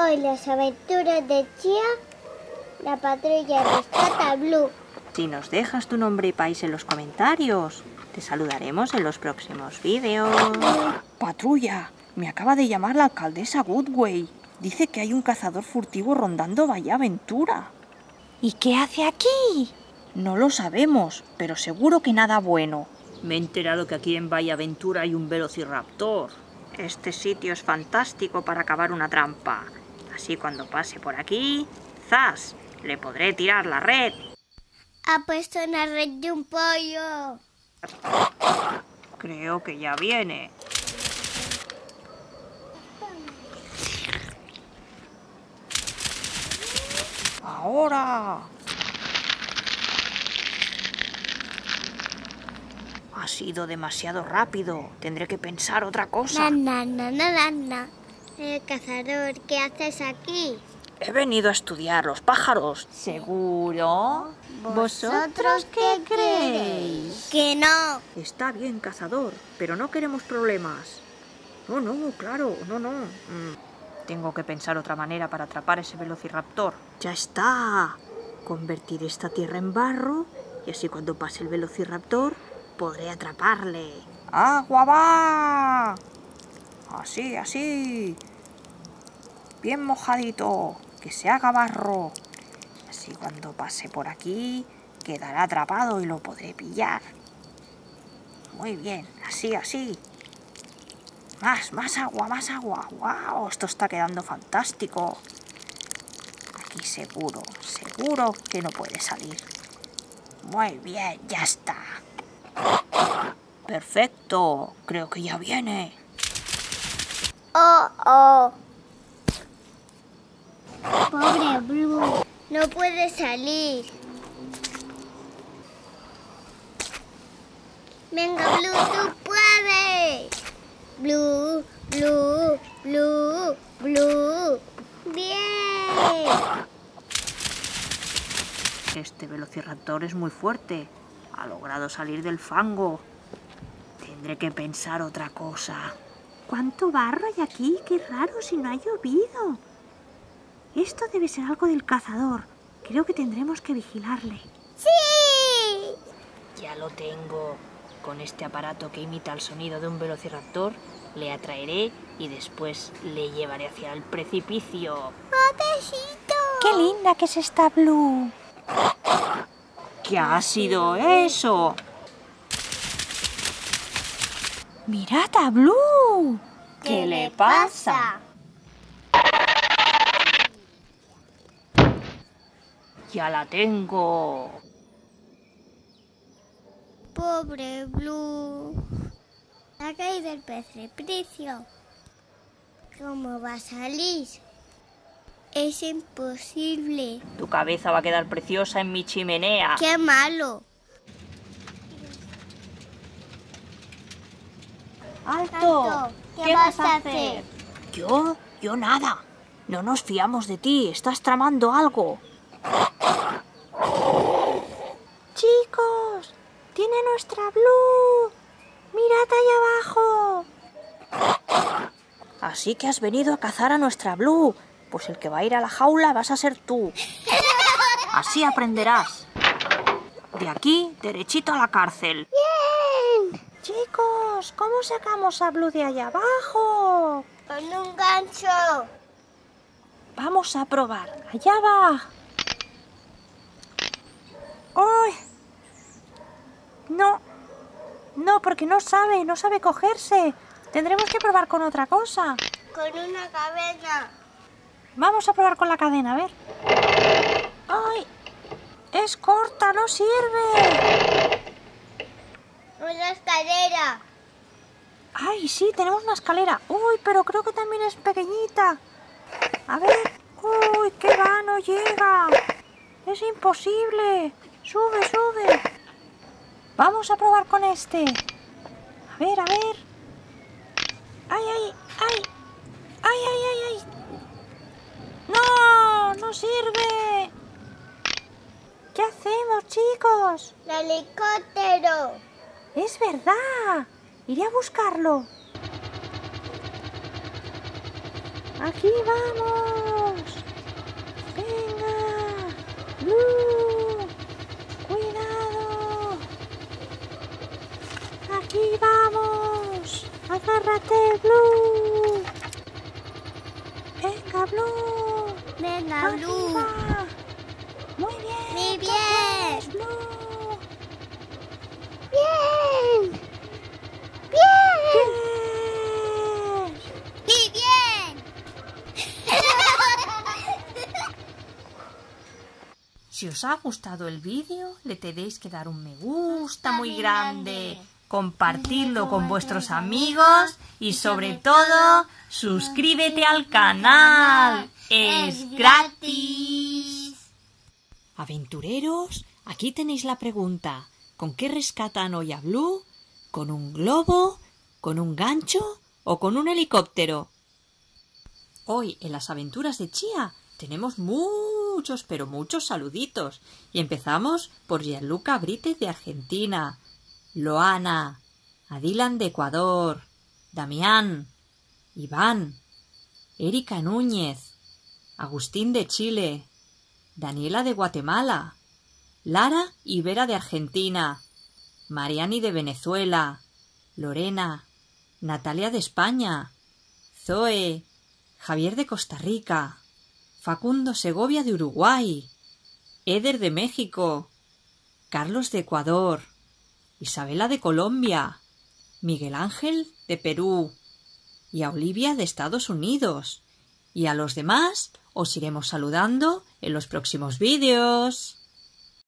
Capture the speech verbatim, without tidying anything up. Hoy las aventuras de Chía, la patrulla rescata a Blue. Si nos dejas tu nombre y país en los comentarios, te saludaremos en los próximos vídeos. Patrulla, me acaba de llamar la alcaldesa Goodway. Dice que hay un cazador furtivo rondando Bahía Aventura. ¿Y qué hace aquí? No lo sabemos, pero seguro que nada bueno. Me he enterado que aquí en Bahía Aventura hay un velociraptor. Este sitio es fantástico para cavar una trampa. Así cuando pase por aquí, ¡zas!, le podré tirar la red. Ha puesto una red de un pollo. Creo que ya viene. ¡Ahora! Ha sido demasiado rápido. Tendré que pensar otra cosa. No, no, no, no, eh, cazador, ¿qué haces aquí? He venido a estudiar los pájaros. ¿Seguro? ¿Vosotros qué creéis? Que no. Está bien, cazador, pero no queremos problemas. No, no, claro, no, no. Mm. Tengo que pensar otra manera para atrapar ese velociraptor. ¡Ya está! Convertiré esta tierra en barro y así cuando pase el velociraptor podré atraparle. ¡Agua va! Así, así. Bien mojadito. Que se haga barro. Así cuando pase por aquí, quedará atrapado y lo podré pillar. Muy bien. Así, así. Más, más agua, más agua. ¡Wow! Esto está quedando fantástico. Aquí seguro, seguro que no puede salir. Muy bien, ya está. Perfecto, creo que ya viene. Oh, oh. Pobre Blue, no puede salir. Venga, Blue, tú puedes. Blue, Blue, Blue, Blue. Bien. Este velociraptor es muy fuerte. Ha logrado salir del fango. Tendré que pensar otra cosa. ¿Cuánto barro hay aquí? ¡Qué raro! Si no ha llovido. Esto debe ser algo del cazador. Creo que tendremos que vigilarle. ¡Sí! Ya lo tengo. Con este aparato que imita el sonido de un velociraptor, le atraeré y después le llevaré hacia el precipicio. ¡Potecito! ¡Qué linda que es esta Blue! ¿Qué ha sido eso? ¡Mirad a Blue! ¿Qué le pasa? ¡Ya la tengo! ¡Pobre Blue! Ha caído el precipicio. ¿Cómo va a salir? Es imposible. Tu cabeza va a quedar preciosa en mi chimenea. ¡Qué malo! ¡Alto! ¿Qué, ¿Qué vas a hacer? hacer? ¿Yo? Yo nada. No nos fiamos de ti. Estás tramando algo. Chicos, tiene nuestra Blue. Mirad allá abajo. Así que has venido a cazar a nuestra Blue. Pues el que va a ir a la jaula vas a ser tú. Así aprenderás. De aquí, derechito a la cárcel. ¡Bien! Chicos, ¿cómo sacamos a Blue de allá abajo? Con un gancho. Vamos a probar. Allá va. ¡Ay! No. No, porque no sabe, no sabe cogerse. Tendremos que probar con otra cosa. Con una cadena. Vamos a probar con la cadena, a ver. ¡Ay! Es corta, no sirve. Una escalera. Ay, sí, tenemos una escalera. Uy, pero creo que también es pequeñita. A ver. Uy, qué va, no llega. Es imposible. Sube, sube. Vamos a probar con este. A ver, a ver. Ay, ay, ay. Ay, ay, ay, ay. No, no sirve. ¿Qué hacemos, chicos? El helicóptero. ¡Es verdad! Iré a buscarlo. ¡Aquí vamos! venga, Blue. Venga, Blue. Muy bien. Muy bien. Blue. Bien. Bien. Sí, bien. Si os ha gustado el vídeo, le tenéis que dar un me gusta muy grande. Compartidlo con vuestros amigos y sobre todo suscríbete al canal, es gratis. Aventureros, aquí tenéis la pregunta, ¿con qué rescatan hoy a Blue? ¿Con un globo? ¿Con un gancho? ¿O con un helicóptero? Hoy en las aventuras de Chía tenemos muchos pero muchos saluditos y empezamos por Gianluca Brites de Argentina, Loana, Adilan de Ecuador, Damián, Iván, Erika Núñez, Agustín de Chile, Daniela de Guatemala, Lara Ibera de Argentina, Mariani de Venezuela, Lorena, Natalia de España, Zoe, Javier de Costa Rica, Facundo Segovia de Uruguay, Eder de México, Carlos de Ecuador, Isabela de Colombia, Miguel Ángel de Perú y a Olivia de Estados Unidos. Y a los demás os iremos saludando en los próximos vídeos.